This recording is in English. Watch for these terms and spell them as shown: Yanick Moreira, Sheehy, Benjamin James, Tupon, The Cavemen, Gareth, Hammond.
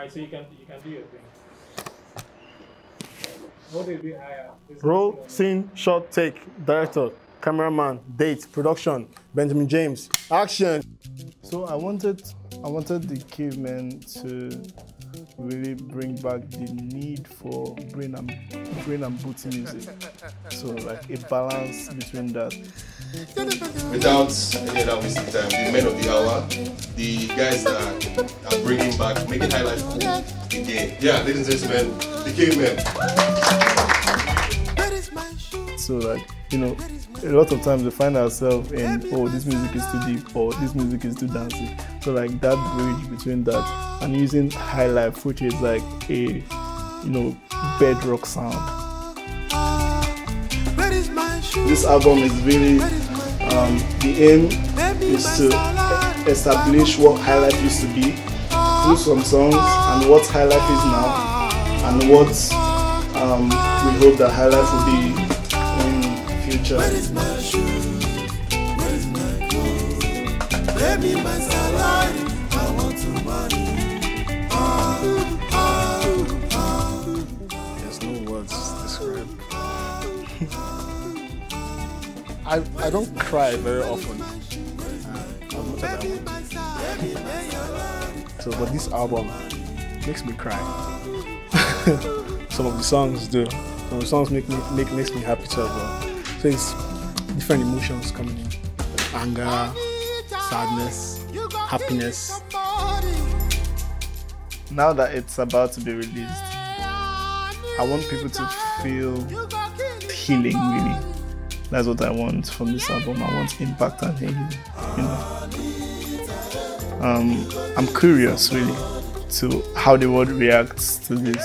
Alright, so you can do your thing. What did we hire? Role, scene, shot, take, director, cameraman, date, production, Benjamin James, action. So I wanted the cavemen to really bring back the need for brain and booty music. So like a balance between that. Without any other wasting time, the men of the hour, the guys that are bringing back, making high life cool again. Yeah, ladies and gentlemen, the cavemen. So like, you know, a lot of times we find ourselves in, oh, this music is too deep, or this music is too dancing. So like that bridge between that and using high life, which is like a, you know, bedrock sound. This album is really, the aim is to establish what high life used to be through some songs and what high life is now and what we hope that high life will be in future. Where is my shoe? Where is my clothes? Let me my salary. I want to money. There's no words to describe. I don't cry very often. So, but this album makes me cry. Some of the songs do. Some of the songs makes me happy too as well. So it's different emotions coming in: anger, sadness, happiness. Now that it's about to be released, I want people to feel healing, really. That's what I want from this album. I want impact and healing, you know. I'm curious, really, to how the world reacts to this.